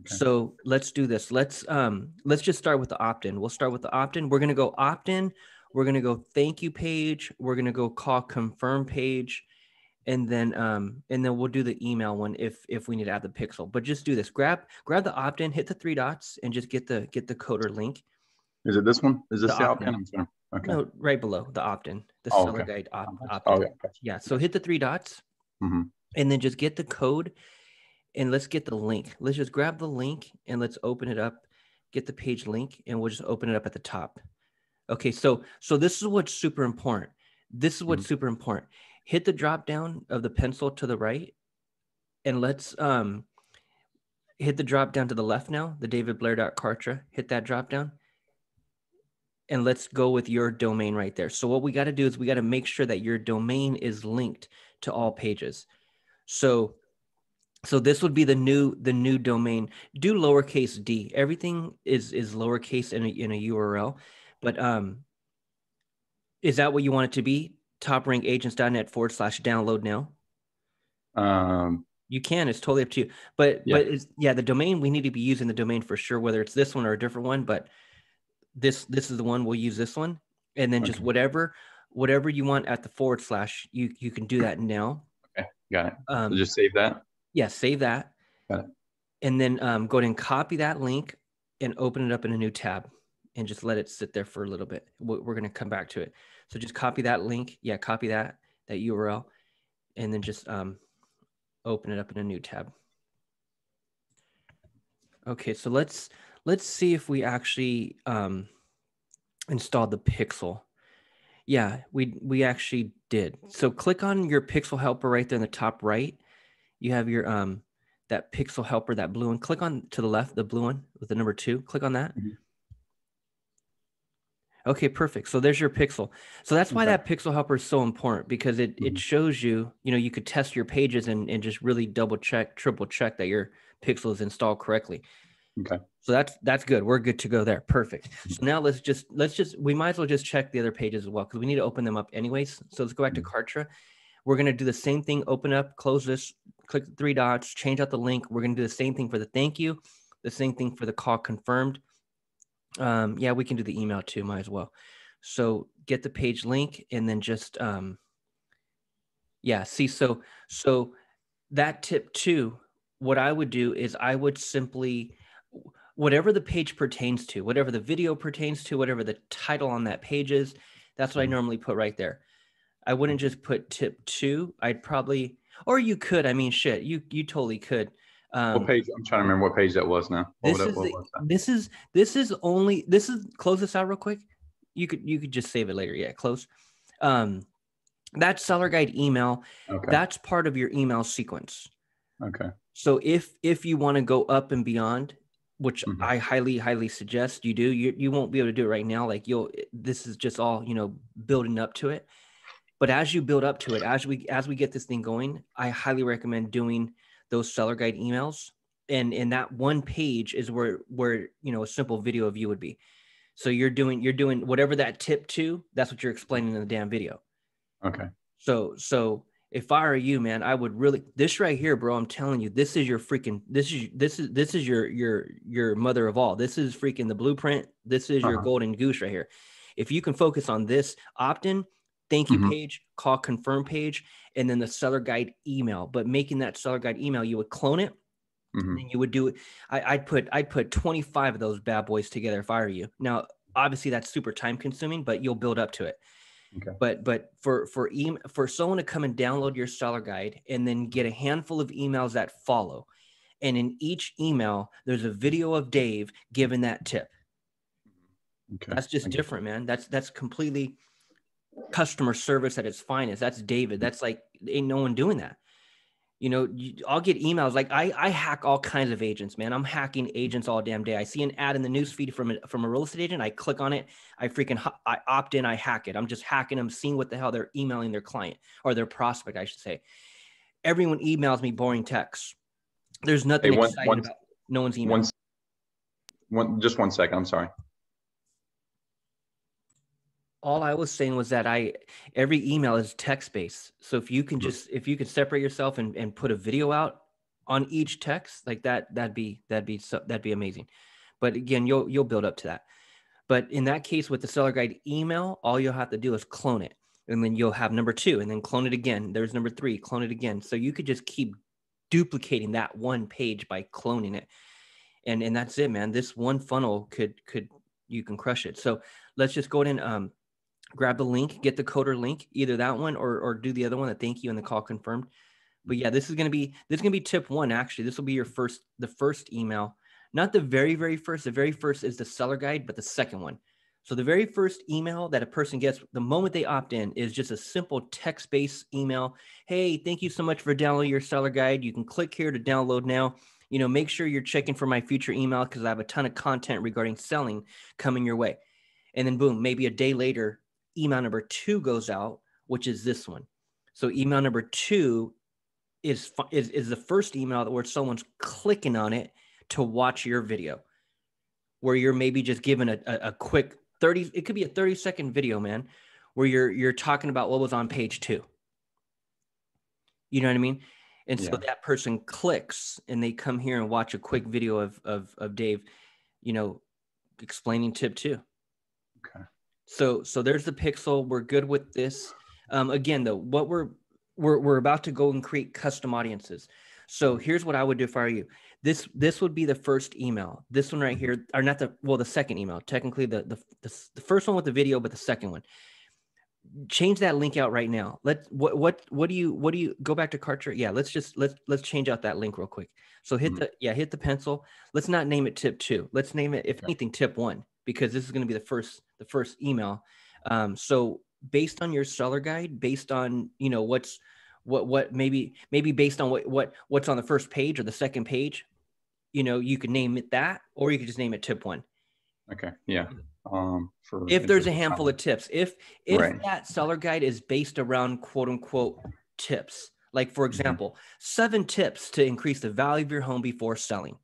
Okay. So let's do this. Let's just start with the opt-in. We'll start with the opt-in. We're going to go opt-in. We're going to go thank you page. We're going to go call confirm page. And then we'll do the email one if we need to add the pixel. But just do this. Grab the opt-in, hit the three dots, and just get the code or link. Is it this one? Is this the opt-in? I'm sorry. Okay. No, right below the opt-in. The seller guide opt-in. Oh, yeah. Yeah. So hit the three dots, and then just get the code, and let's get the link. Let's just grab the link and let's open it up. Get the page link, and we'll just open it up at the top. Okay. So this is what's super important. Hit the drop down of the pencil to the right, and let's hit the drop down to the left now, the davidblair.kartra. Hit that drop down, and let's go with your domain right there. So what we got to do is we got to make sure that your domain is linked to all pages. So this would be the new domain. Do lowercase d. Everything is lowercase in a URL. But is that what you want it to be? Toprankagents.net/download now. You can. It's totally up to you. But the domain, we need to be using the domain for sure, whether it's this one or a different one. But this is the one. We'll use this one, and then just whatever you want at the /, you can do that now. Okay, got it. So just save that. Yeah, save that. Got it. And then go ahead and copy that link and open it up in a new tab, and just let it sit there for a little bit. We're going to come back to it. So just copy that link. Yeah, copy that URL, and then just open it up in a new tab. Okay, so let's see if we actually installed the pixel. Yeah, we actually did. So click on your Pixel Helper right there in the top right. You have your that Pixel Helper, that blue one. Click on to the left, the blue one with the number 2. Click on that. Mm-hmm. Okay, perfect. So there's your pixel. So that's why that Pixel Helper is so important, because it shows you, you could test your pages and just really double check, triple check that your pixel is installed correctly. Okay. So that's good. We're good to go there. Perfect. So now we might as well just check the other pages as well, because we need to open them up anyways. So let's go back to Kartra. We're going to do the same thing. Open up, close this, click the 3 dots, change out the link. We're going to do the same thing for the thank you, the same thing for the call confirmed. Yeah, we can do the email too, might as well. So get the page link, and then just, so that tip too, what I would do is I would simply, whatever the page pertains to, whatever the video pertains to, whatever the title on that page is, that's what I normally put right there. I wouldn't just put tip 2. I'd probably, or you could, I mean, shit, you totally could. What page? I'm trying to remember what page that was now. Close this out real quick. You could just save it later. Yeah, close. That's seller guide email. Okay. That's part of your email sequence. Okay. So if you want to go up and beyond, which I highly suggest you do, you won't be able to do it right now. Like this is just all, building up to it. But as you build up to it, as we get this thing going, I highly recommend doing those seller guide emails, and that one page is where a simple video of you would be. So you're doing whatever that tip 2, that's what you're explaining in the damn video. Okay. So if I were you, man, I would really, this right here, bro, I'm telling you, this is your freaking, this is your mother of all. This is freaking the blueprint. This is your golden goose right here. If you can focus on this opt-in, thank you page, call confirm page, and then the seller guide email. But making that seller guide email, you would clone it, and you would do it. I'd put 25 of those bad boys together if I were you. Now, obviously, that's super time consuming, but you'll build up to it. Okay. But for someone to come and download your seller guide and then get a handful of emails that follow, and in each email there's a video of Dave giving that tip. Okay. That's just different, man. That's completely customer service at its finest. That's David. That's like, ain't no one doing that. I'll get emails. Like I hack all kinds of agents, man. I'm hacking agents all damn day. I see an ad in the newsfeed from a real estate agent. I click on it. I opt in. I hack it. I'm just hacking them, seeing what the hell they're emailing their client or their prospect, I should say. Everyone emails me boring texts. There's nothing exciting about it. No one's emailing. Just one second. I'm sorry. All I was saying was that every email is text-based. So if you can separate yourself and put a video out, on each text, like that'd be amazing. But again, you'll build up to that. But in that case, with the seller guide email, all you'll have to do is clone it. And then you'll have number 2, and then clone it again. There's number 3, clone it again. So you could just keep duplicating that one page by cloning it. And that's it, man. This one funnel you can crush it. So let's just go ahead and grab the link, get the coder link, either that one or do the other one, the thank you and the call confirmed. But yeah, this is gonna be tip 1. Actually, this will be your first email. Not the very first. The very first is the seller guide, but the second one. So the very first email that a person gets the moment they opt in is just a simple text-based email. Hey, thank you so much for downloading your seller guide. You can click here to download now. You know, make sure you're checking for my future email because I have a ton of content regarding selling coming your way. And then boom, maybe a day later, email number 2 goes out, which is this one. So email number 2 is the first email where someone's clicking on it to watch your video, where you're maybe just given a quick 30, it could be a 30-second video, man, where you're talking about what was on page 2. You know what I mean? And so that person clicks and they come here and watch a quick video of Dave, you know, explaining tip 2. Okay. So there's the pixel. We're good with this. Again, though, what we're about to go and create custom audiences. So here's what I would do if I were you. This would be the first email. This one right here, or not the, well, the second email, technically the first one with the video, but the second one. Change that link out right now. What do you go back to Kartra? Yeah, let's change out that link real quick. So hit the pencil. Let's not name it tip 2. Let's name it, if anything, tip 1, because this is going to be the first email. So based on your seller guide, based on, you know, maybe based on what's on the first page or the second page, you know, you could name it that, or you could just name it tip 1. Okay. Yeah. If there's a handful of tips, if right. That seller guide is based around quote unquote tips, like for example, 7 tips to increase the value of your home before selling.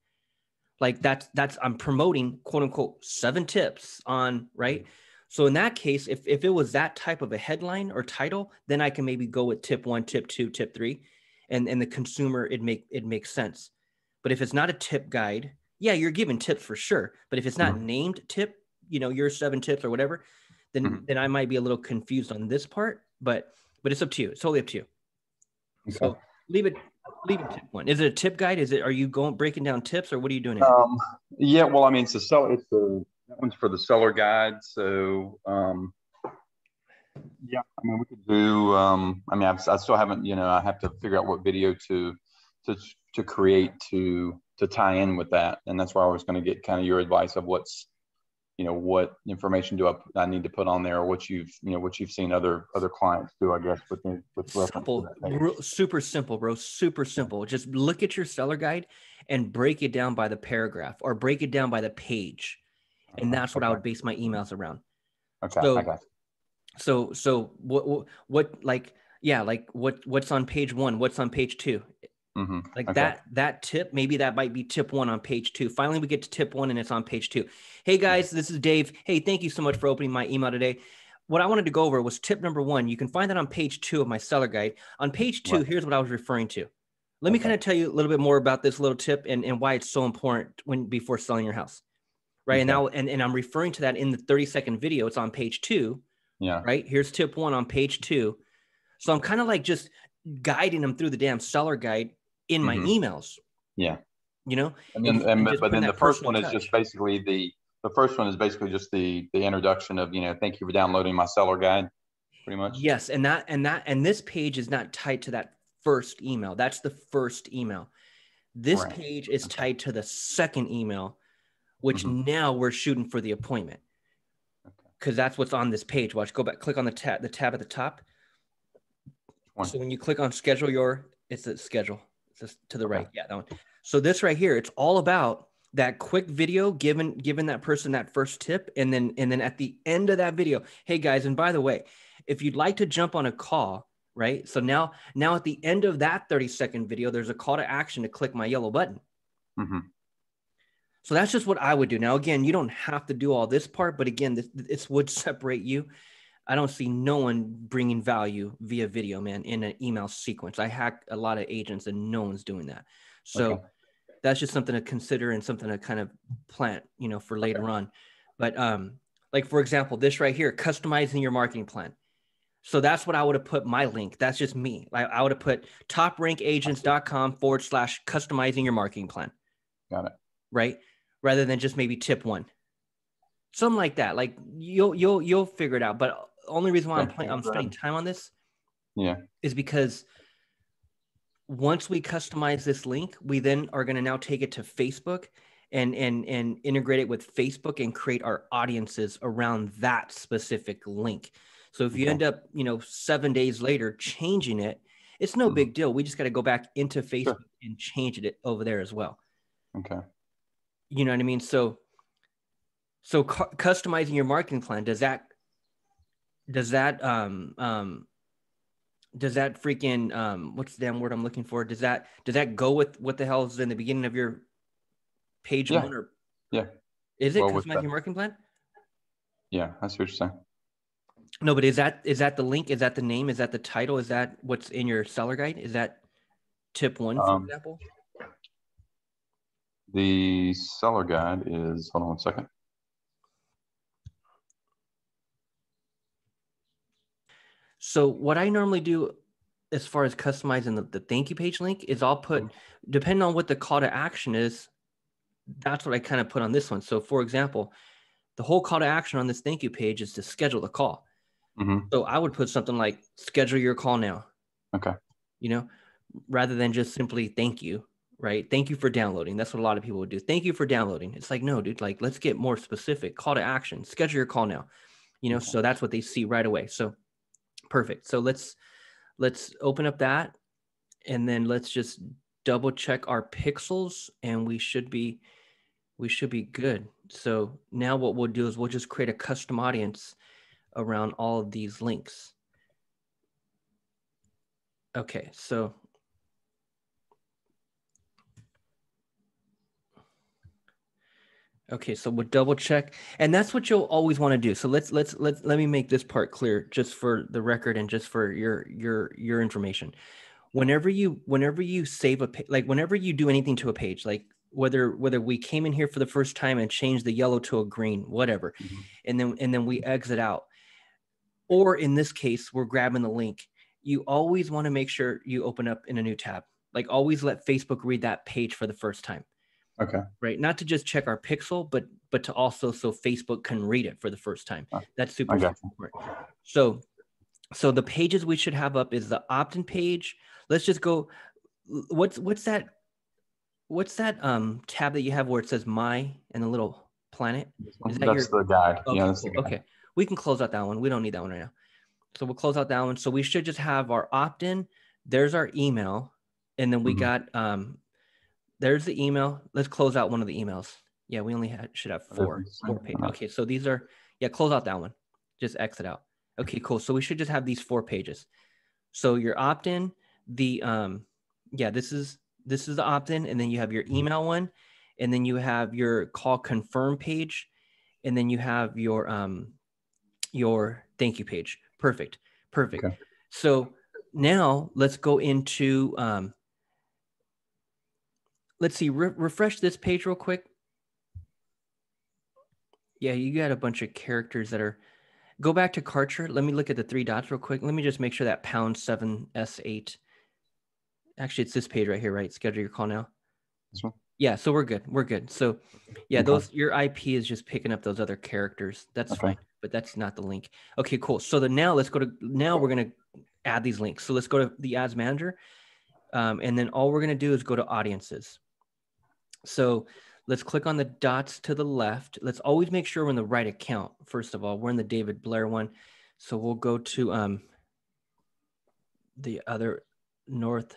Like that's, I'm promoting quote unquote 7 tips on, right? So in that case, if it was that type of a headline or title, then I can maybe go with tip 1, tip 2, tip 3, and the consumer, it makes sense. But if it's not a tip guide, yeah, you're giving tips for sure. But if it's not named tip, you know, your 7 tips or whatever, then I might be a little confused on this part. But it's up to you. It's totally up to you. Okay. So leave it tip 1. Is it a tip guide? Are you breaking down tips, or what are you doing here? Yeah. Well, I mean, it's a, that one's for the seller guide. So, yeah, I mean, we could do, I still haven't, you know, I have to figure out what video to create to tie in with that. And that's where I was going to get kind of your advice of what's, you know, what information do I need to put on there, or what you've seen other clients do, I guess, with simple, super simple, bro. Super simple. Just look at your seller guide and break it down by the paragraph or break it down by the page. And that's what I would base my emails around. Okay. So what, like, yeah, like what's on page 1, what's on page 2, like that tip, maybe that might be tip 1 on page 2. Finally, we get to tip 1 and it's on page 2. Hey guys, this is Dave. Hey, thank you so much for opening my email today. What I wanted to go over was tip number 1. You can find that on page 2 of my seller guide. On page 2, here's what I was referring to. Let me kind of tell you a little bit more about this little tip and why it's so important before selling your house. Right. And now, and I'm referring to that in the 30-second video. It's on page 2. Yeah. Right. Here's tip 1 on page 2. So I'm kind of like just guiding them through the damn seller guide in my emails. Yeah. You know, but then the first one is just basically the introduction of, you know, thank you for downloading my seller guide, pretty much. Yes. And this page is not tied to that first email. That's the first email. This page is tied to the second email, which now we're shooting for the appointment, because that's what's on this page. Watch, go back, click on the tab at the top. So when you click on schedule your, it's a schedule, it's just to the right. Yeah, that one. So this right here, it's all about that quick video giving that person that first tip. And then at the end of that video, hey guys, and by the way, if you'd like to jump on a call, right? So now at the end of that 30-second video, there's a call to action to click my yellow button. So that's just what I would do. Now, again, you don't have to do all this part, but again, this would separate you. I don't see no one bringing value via video, man, in an email sequence. I hack a lot of agents and no one's doing that. So okay. That's just something to consider and something to kind of plant, you know, for later on. But like, for example, this right here, customizing your marketing plan. So that's what I would have put my link. That's just me. Like, I would have put toprankagents.com/customizing your marketing plan. Got it. Right. Rather than just maybe tip one, something like that. Like you'll figure it out. But only reason why I'm spending time on this is because once we customize this link, we then are going to now take it to Facebook and integrate it with Facebook and create our audiences around that specific link. So if you end up, you know, 7 days later changing it, it's no big deal. We just got to go back into Facebook and change it over there as well. Okay. You know what I mean? So customizing your marketing plan, does that freaking, what's the damn word I'm looking for? Does that go with what the hell is in the beginning of your page one? Or, is it customizing your marketing plan? Yeah, I see what you're saying. No, but is that the link? Is that the name? Is that the title? Is that what's in your seller guide? Is that tip one, for example? The seller guide is, hold on one second. So what I normally do as far as customizing the thank you page link is I'll put, depending on what the call to action is, that's what I kind of put on this one. So for example, the whole call to action on this thank you page is to schedule the call. So I would put something like schedule your call now. Okay. You know, rather than just simply thank you, right? Thank you for downloading. That's what a lot of people would do. Thank you for downloading. It's like, no, dude, like let's get more specific. Call to action, schedule your call now, you know? Okay. So that's what they see right away. So perfect. So let's open up that and then let's just double check our pixels and we should be good. So now what we'll do is we'll just create a custom audience around all of these links. Okay, so we'll double check, and that's what you'll always want to do. So let me make this part clear, just for the record and just for your information. Whenever you save a page, like whenever you do anything to a page, like whether we came in here for the first time and changed the yellow to a green, whatever, and then we exit out, or in this case, we're grabbing the link. You always want to make sure you open up in a new tab. Like always let Facebook read that page for the first time. Okay. Right. Not to just check our pixel, but to also, so Facebook can read it for the first time. That's super important. So the pages we should have up is the opt-in page. Let's just go. What's that tab that you have where it says my and the little planet? Is that the guide. Okay, yeah, that's cool. The guide. Okay. We can close out that one. We don't need that one right now. So we'll close out that one. So we should just have our opt-in. There's our email. And then we got, there's the email. Let's close out one of the emails. Yeah, we only should have four pages. Okay. So these are, close out that one. Just exit out. Okay, cool. So we should just have these four pages. So your opt-in, the, this is the opt-in, and then you have your email one, and then you have your call confirm page, and then you have your thank you page. Perfect. Okay. So now let's go into, let's see, refresh this page real quick. Yeah, you got a bunch of characters that are, go back to Kartra. Let me look at the three dots real quick. Let me just make sure that #7S8. Actually, it's this page right here, right? Schedule your call now. This one? Yeah, so we're good. So yeah, those, your IP is just picking up those other characters. That's fine, but that's not the link. Okay, cool. So now we're going to add these links. So let's go to the ads manager. And then all we're going to do is go to audiences. So let's click on the dots to the left. Let's always make sure we're in the right account. First of all, we're in the David Blair one. So we'll go to the other North.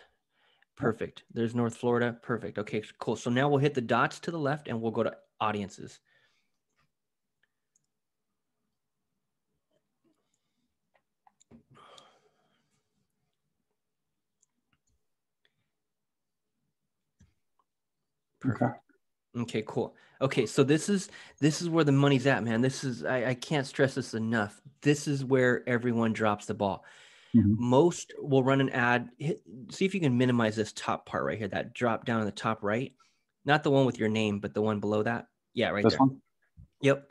Perfect. There's North Florida. Perfect. Okay, cool. So now we'll hit the dots to the left and we'll go to audiences. Perfect. Okay, cool. Okay, so this is where the money's at, man. I can't stress this enough. This is where everyone drops the ball. Most will run an ad. See if you can minimize this top part right here, that drop down in the top right. Not the one with your name, but the one below that. Yeah, right there. Yep.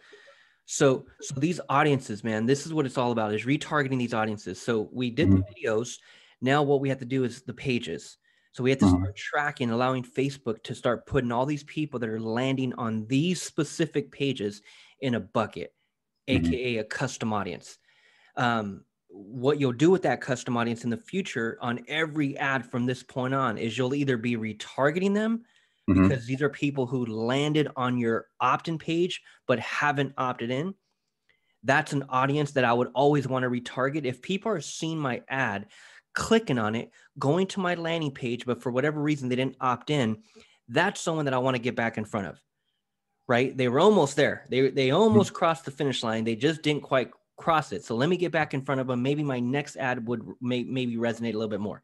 So these audiences, man, this is what it's all about, is retargeting these audiences. So we did the videos. Now what we have to do is the pages. So we have to start tracking, allowing Facebook to start putting all these people that are landing on these specific pages in a bucket, AKA a custom audience. What you'll do with that custom audience in the future on every ad from this point on is you'll either be retargeting them, because these are people who landed on your opt-in page but haven't opted in. That's an audience that I would always want to retarget. If people are seeing my ad, clicking on it, going to my landing page, but for whatever reason they didn't opt in, that's someone that I want to get back in front of, right? They were almost there. They almost crossed the finish line. They just didn't quite cross it. So let me get back in front of them. Maybe my next ad would maybe resonate a little bit more.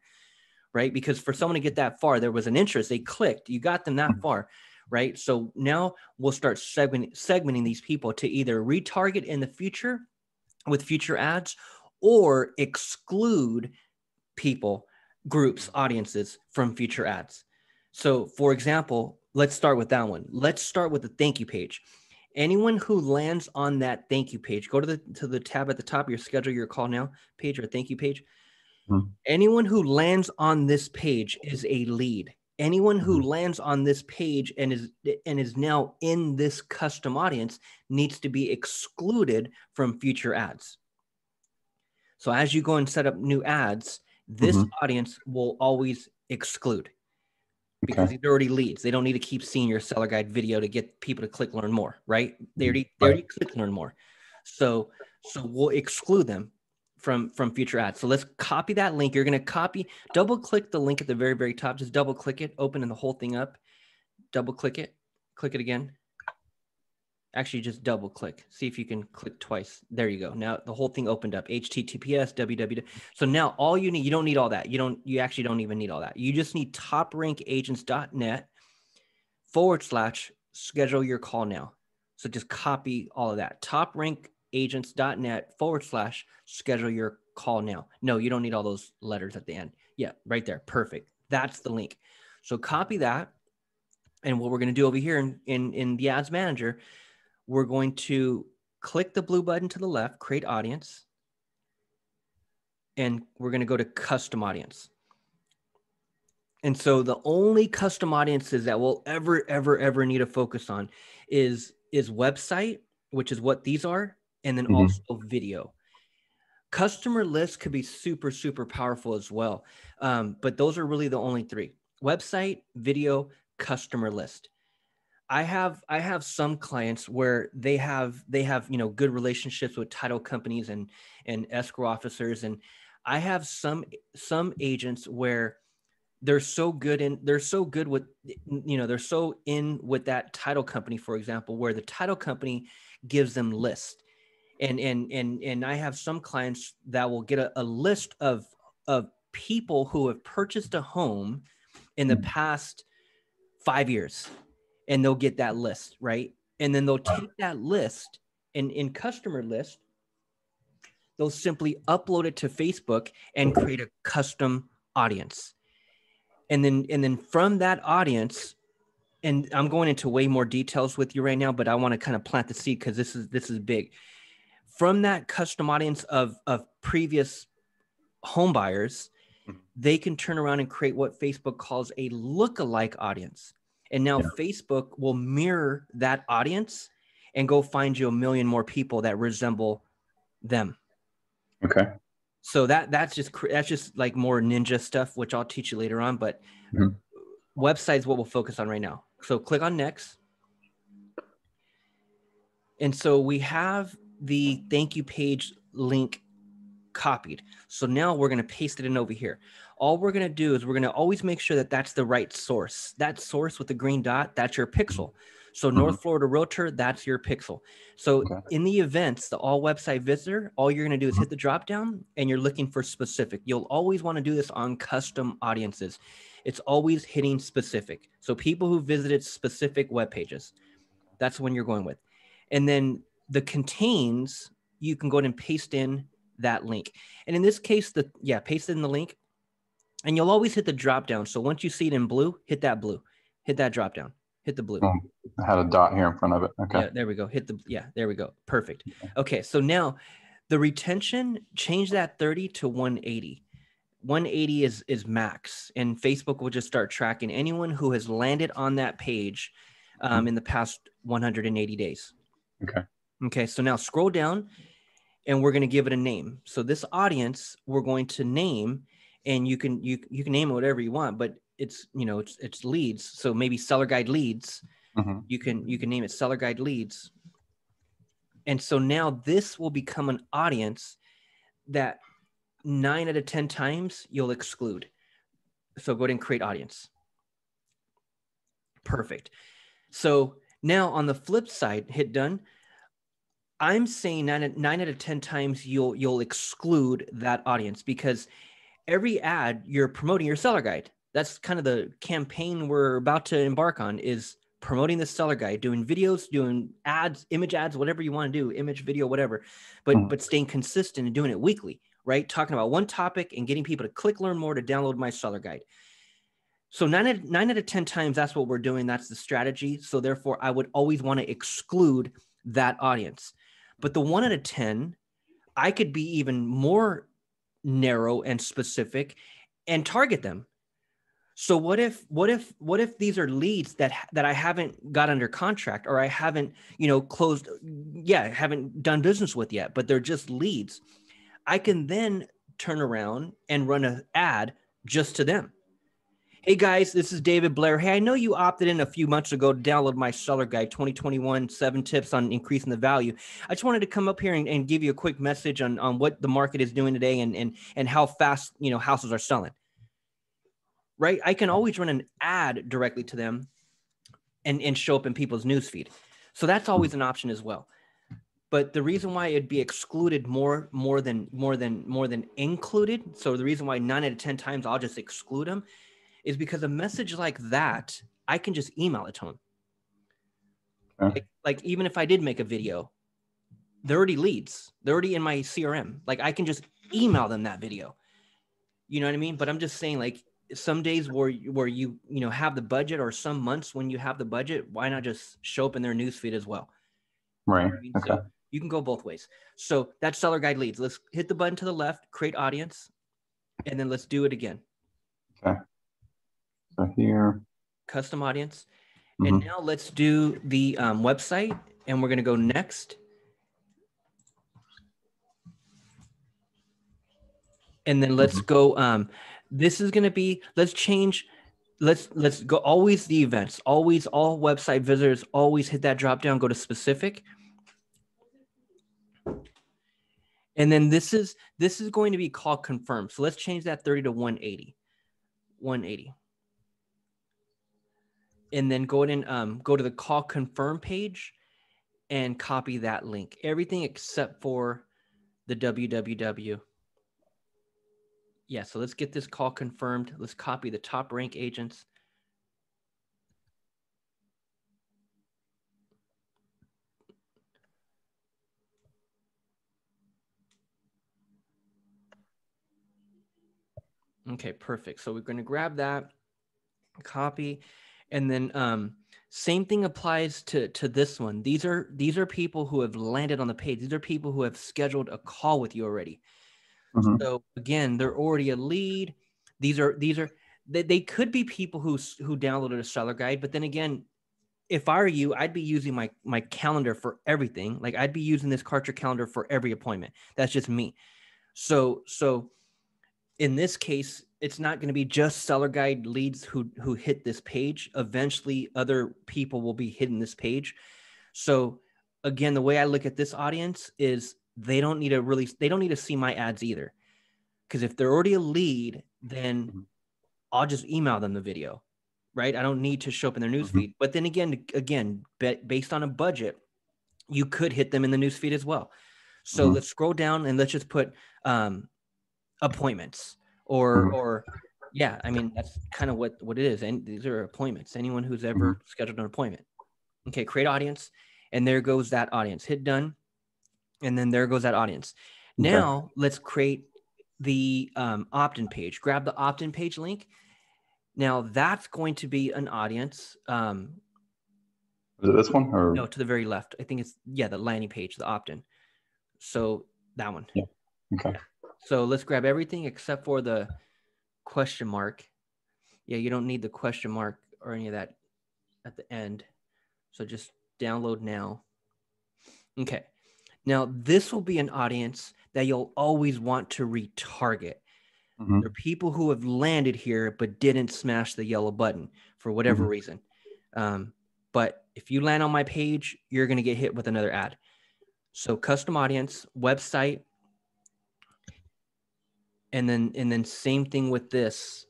Right? Because for someone to get that far, there was an interest. They clicked. You got them that far, right? So now we'll start segmenting these people to either retarget in the future with future ads or exclude people, groups, audiences from future ads. So for example, let's start with that one. Let's start with the thank you page. Anyone who lands on that thank you page, go to the tab at the top of your schedule your call now page or thank you page. Anyone who lands on this page is a lead. Anyone who lands on this page and is now in this custom audience needs to be excluded from future ads. So as you go and set up new ads, this audience will always exclude because they're already leads. They don't need to keep seeing your seller guide video to get people to click learn more, right? They already click learn more. So we'll exclude them from future ads. So let's copy that link. You're going to double click the link at the very, very top. Just double click it, opening the whole thing up, double click it again. Actually, just double click. See if you can click twice. There you go. Now the whole thing opened up, HTTPS, www. So now all you need, you don't need all that. You actually don't even need all that. You just need toprankagents.net / schedule your call now. So just copy all of that. Toprankagents.net / schedule your call now. No, you don't need all those letters at the end. Yeah, right there. Perfect. That's the link. So copy that. And what we're going to do over here in the ads manager, we're going to click the blue button to the left, create audience. And we're going to go to custom audience. And so the only custom audiences that we'll ever, ever, ever need to focus on is website, which is what these are. And then also video. Customer lists could be super, super powerful as well. But those are really the only three: website, video, customer list. I have some clients where they have, you know, good relationships with title companies and escrow officers. And I have some agents where they're so in with that title company, for example, where the title company gives them lists. And I have some clients that will get a list of people who have purchased a home in the past 5 years, and they'll get that list, right? And then they'll take that list and in customer list, they'll simply upload it to Facebook and create a custom audience. And then from that audience, and I'm going into way more details with you right now, but I want to kind of plant the seed because this is big. From that custom audience of previous home buyers, they can turn around and create what Facebook calls a lookalike audience. And now Facebook will mirror that audience and go find you 1 million more people that resemble them. Okay. So that's just like more ninja stuff, which I'll teach you later on, but website's what we'll focus on right now. So click on next. And so we have the thank you page link copied. So now we're going to paste it in over here. All we're going to do is we're going to always make sure that that's the right source. That source with the green dot, that's your pixel. So North Florida Realtor, that's your pixel. So in the events, the all website visitor, all you're going to do is hit the drop down and you're looking for specific. You'll always want to do this on custom audiences. It's always hitting specific. So people who visited specific web pages, that's when you're going with. And then the contains, you can go ahead and paste in that link. And in this case, paste in the link, and you'll always hit the drop down. So once you see it in blue, hit that blue, hit that drop down, hit the blue. I had a dot here in front of it. Okay. Yeah, there we go. There we go. Perfect. Okay. So now the retention, change that 30 to 180. 180 is max, and Facebook will just start tracking anyone who has landed on that page in the past 180 days. Okay. Okay. So now scroll down, and we're going to give it a name. So this audience, we're going to name, and you can name it whatever you want, but it's, you know, it's leads. So maybe seller guide leads. Mm-hmm. You can name it seller guide leads. And so now this will become an audience that 9 out of 10 times you'll exclude. So go ahead and create audience. Perfect. So now on the flip side, hit done. I'm saying 9 out of 10 times you'll exclude that audience, because every ad you're promoting your seller guide. That's kind of the campaign we're about to embark on, is promoting the seller guide, doing videos, doing ads, image ads, whatever you want to do, image, video, whatever, but staying consistent and doing it weekly. Right? Talking about one topic and getting people to click, learn more, to download my seller guide. So 9 out of 10 times, that's what we're doing. That's the strategy. So therefore, I would always want to exclude that audience. But the 1 out of 10, I could be even more narrow and specific and target them. So what if these are leads that I haven't got under contract, or I haven't, closed, haven't done business with yet, but they're just leads? I can then turn around and run an ad just to them. Hey guys, this is David Blair. Hey, I know you opted in a few months ago to download my seller guide, 2021, 7 tips on increasing the value. I just wanted to come up here and give you a quick message on what the market is doing today and how fast, houses are selling, right? I can always run an ad directly to them and show up in people's newsfeed. So that's always an option as well. But the reason why it'd be excluded more than included. So the reason why 9 out of 10 times I'll just exclude them is because a message like that, I can just email it to them. Okay. Like even if I did make a video, they're already leads. They're already in my CRM. Like I can just email them that video. You know what I mean? But I'm just saying, like, some days where you have the budget, or some months when you have the budget, why not just show up in their newsfeed as well? Right. You know what I mean? Okay. So, you can go both ways. So that's seller guide leads. Let's hit the button to the left, create audience, and then let's do it again. Okay. So here. Custom audience. Mm-hmm. And now let's do the website, and we're going to go next. And then let's go, this is going to be, let's go always the events, always all website visitors, always hit that drop down, go to specific. And then this is going to be called confirm. So let's change that 30 to 180. 180. And then go ahead and go to the call confirm page and copy that link. Everything except for the www. Yeah, so let's get this call confirmed. Let's copy the top rank agents. Okay, perfect. So we're going to grab that, copy, and then same thing applies to this one. These are people who have landed on the page. These are people who have scheduled a call with you already. Mm-hmm. So again, they're already a lead. They could be people who downloaded a seller guide, but then again, if I were you, I'd be using my calendar for everything. Like I'd be using this Kartra calendar for every appointment. That's just me. So in this case, it's not going to be just seller guide leads who hit this page. Eventually, other people will be hitting this page. So again, the way I look at this audience is they don't need to see my ads either. Because if they're already a lead, then I'll just email them the video, right? I don't need to show up in their newsfeed. Mm-hmm. But then again, based on a budget, you could hit them in the newsfeed as well. So let's scroll down and let's just put... appointments or yeah, I mean, that's kind of what it is. And these are appointments, anyone who's ever scheduled an appointment. Okay, create audience. And there goes that audience, hit done. And then there goes that audience. Now let's create the opt-in page. Grab the opt-in page link. Now that's going to be an audience. Is it this one? Or? No, to the very left. I think it's, yeah, the landing page, the opt-in. So that one. Yeah. Okay. So let's grab everything except for the question mark. Yeah, you don't need the question mark or any of that at the end. So just download now. Okay. Now this will be an audience that you'll always want to retarget. Mm-hmm. There are people who have landed here but didn't smash the yellow button for whatever reason. But if you land on my page, you're going to get hit with another ad. So custom audience, website, and then same thing with this.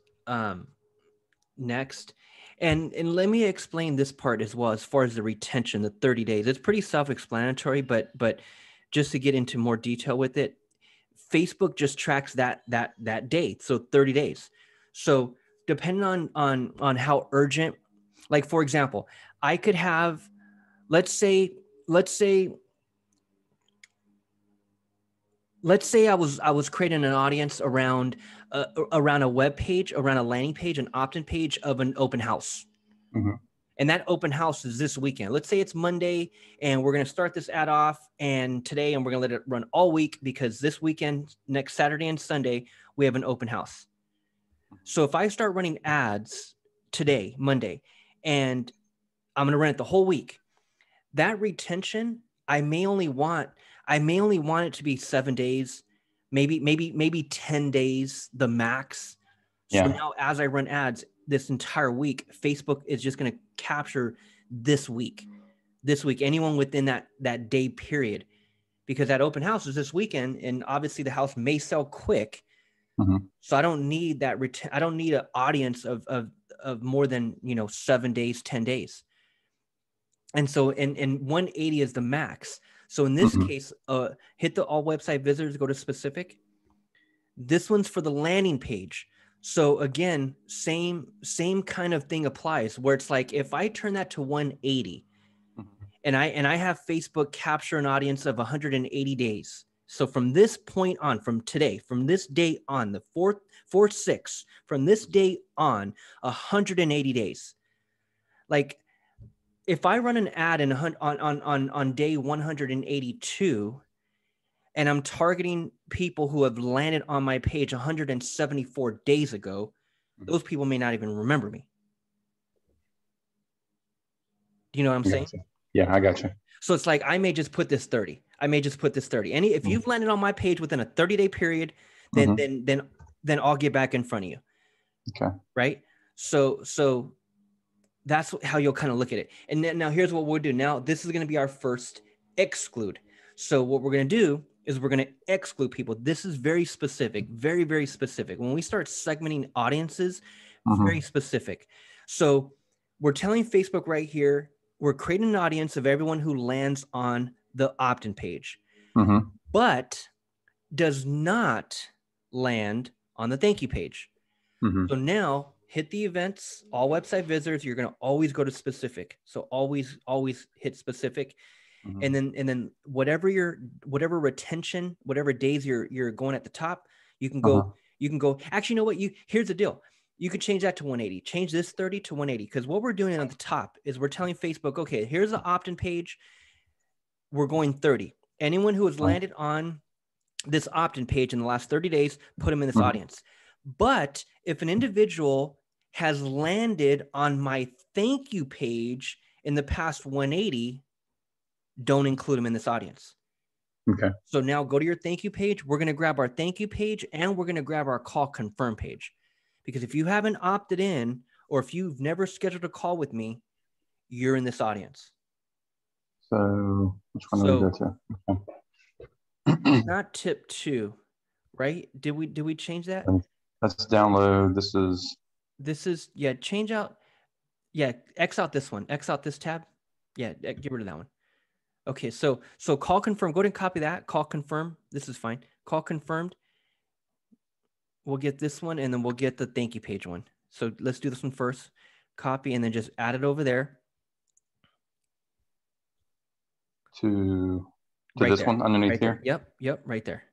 Next. And let me explain this part as well, as far as the retention, the 30 days. It's pretty self-explanatory, but just to get into more detail with it, Facebook just tracks that date, so 30 days. So depending on how urgent, like for example, I could have, let's say I was creating an audience around a web page, around a landing page, an opt-in page of an open house. Mm-hmm. And that open house is this weekend. Let's say it's Monday and we're going to start this ad off and today, and we're going to let it run all week because this weekend, next Saturday and Sunday, we have an open house. So if I start running ads today, Monday, and I'm going to run it the whole week, that retention, I may only want it to be 7 days, maybe 10 days, the max. So now as I run ads this entire week, Facebook is just going to capture this week, anyone within that day period, because that open house is this weekend. And obviously the house may sell quick. Mm-hmm. So I don't need that. I don't need an audience of more than, 7 days, 10 days. And so, and 180 is the max. So in this case, hit the all website visitors, go to specific. This one's for the landing page. So again, same kind of thing applies, where it's like, if I turn that to 180 and I have Facebook capture an audience of 180 days. So from this point on, from today, from this day on, the 4/6, from this day on, 180 days. Like, if I run an ad on day 182 and I'm targeting people who have landed on my page 174 days ago, those people may not even remember me. Do you know what I'm saying? Yeah, I got you. So it's like, I may just put this 30. If you've landed on my page within a 30-day period, then I'll get back in front of you. Okay. Right? So that's how you'll kind of look at it. And then now here's what we'll do. Now this is going to be our first exclude. So what we're going to do is we're going to exclude people. This is very specific, very, very specific. When we start segmenting audiences, very specific. So we're telling Facebook right here, we're creating an audience of everyone who lands on the opt-in page, but does not land on the thank you page. So now, hit the events, all website visitors. You're going to always go to specific. So always hit specific. And then whatever retention, whatever days you're going at the top, you can go, actually, you know what, here's the deal. You could change that to 180, change this 30 to 180. Cause what we're doing on the top is we're telling Facebook, okay, here's the opt-in page. We're going 30. Anyone who has landed on this opt-in page in the last 30 days, put them in this audience. But if an individual has landed on my thank you page in the past 180, don't include them in this audience. Okay. So now go to your thank you page. We're going to grab our thank you page and we're going to grab our call confirm page, because if you haven't opted in, or if you've never scheduled a call with me, you're in this audience. So which one do we go to? Okay. Not tip 2, right? Did we change that? Let's download. This is change out. Yeah. X out this one. X out this tab. Yeah. Get rid of that one. Okay. So call confirm, go ahead and copy that. Call confirm. This is fine. Call confirmed. We'll get this one and then we'll get the thank you page one. So let's do this one first. Copy and then just add it over there. To right this there. One underneath right here. Yep. Right there.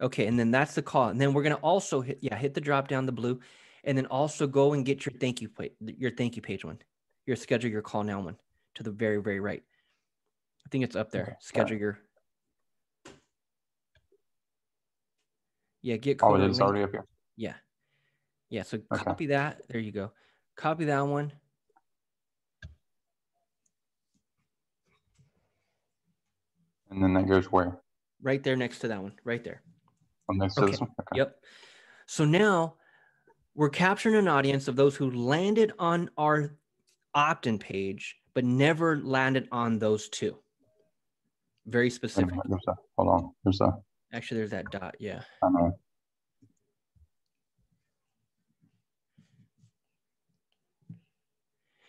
Okay, and then that's the call. And then we're going to also hit, hit the drop down, the blue, and then also go and get your thank you plate, your thank you page one, your schedule your call now one to the very, very right. I think it's up there. Okay. Schedule your. Yeah, get. Oh, it's already up here. Yeah. Yeah, so okay. Copy that. There you go. Copy that one. And then that goes where? Right there next to that one, right there. Next to this one? Okay. Yep. So now we're capturing an audience of those who landed on our opt-in page, but never landed on those two. Very specific. Hold on. There's that. Actually, there's that dot. Yeah. I know.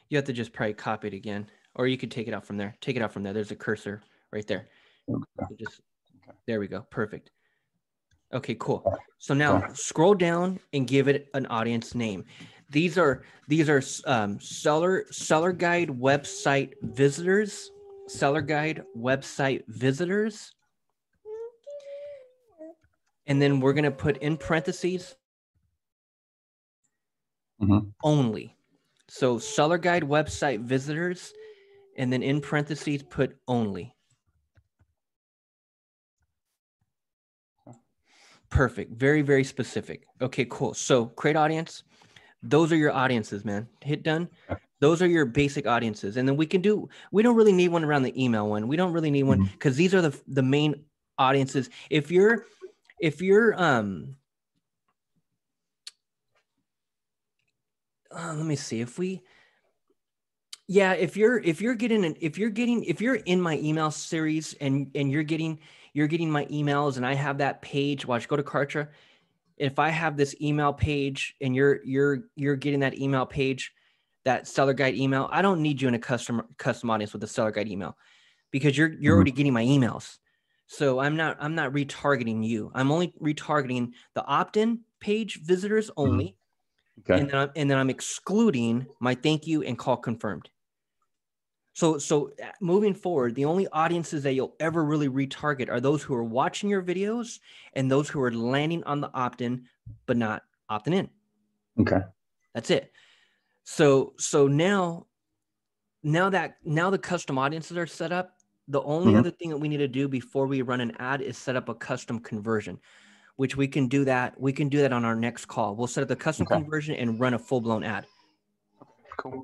You have to just probably copy it again, or you could take it out from there. Take it out from there. There's a cursor right there. Okay. So just, there we go. Perfect. Okay, cool. So now scroll down and give it an audience name. These are seller guide website visitors. Seller guide website visitors. And then we're going to put in parentheses only. So seller guide website visitors, and then in parentheses put only. Perfect. Very, very specific. Okay, cool. So create audience. Those are your audiences, man. Hit done. Those are your basic audiences. And then we can do, we don't really need one around the email one. We don't really need one because these are the main audiences. Let me see if we, if you're in my email series and you're getting my emails and I have that page, watch, go to Kartra. If I have this email page and you're getting that email page, that seller guide email, I don't need you in a custom audience with a seller guide email because you're already getting my emails. So I'm not retargeting you. I'm only retargeting the opt-in page visitors only. Okay. And then I'm excluding my thank you and call confirmed. So moving forward, the only audiences that you'll ever really retarget are those who are watching your videos and those who are landing on the opt-in, but not opting in. Okay. That's it. So now the custom audiences are set up. The only other thing that we need to do before we run an ad is set up a custom conversion, which we can do that. We can do that on our next call. We'll set up the custom conversion and run a full-blown ad. Cool.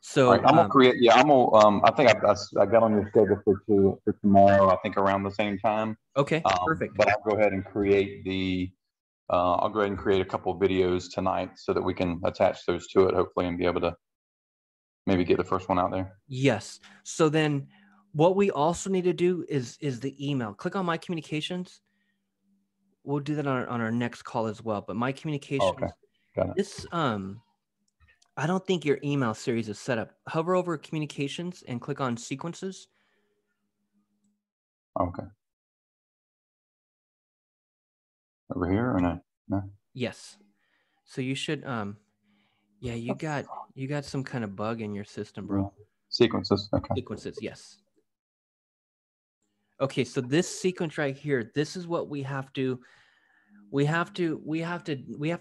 So right, I'm gonna create. Yeah, I'm gonna. I think I got on your schedule for tomorrow. I think around the same time. Okay. Perfect. But I'll go ahead and create the. I'll go ahead and create a couple of videos tonight so that we can attach those to it, hopefully, and be able to maybe get the first one out there. Yes. So then, what we also need to do is the email. Click on my communications. We'll do that on our next call as well. But my communications, got it. This I don't think your email series is set up. Hover over communications and click on sequences. Okay. Over here or not? No. Yes. So you should. You got some kind of bug in your system, bro. Sequences. Okay. Sequences. Yes. Okay, so this sequence right here, this is what we have to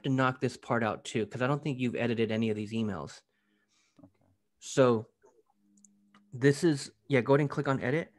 knock this part out too, because I don't think you've edited any of these emails. Okay. So this is, go ahead and click on edit.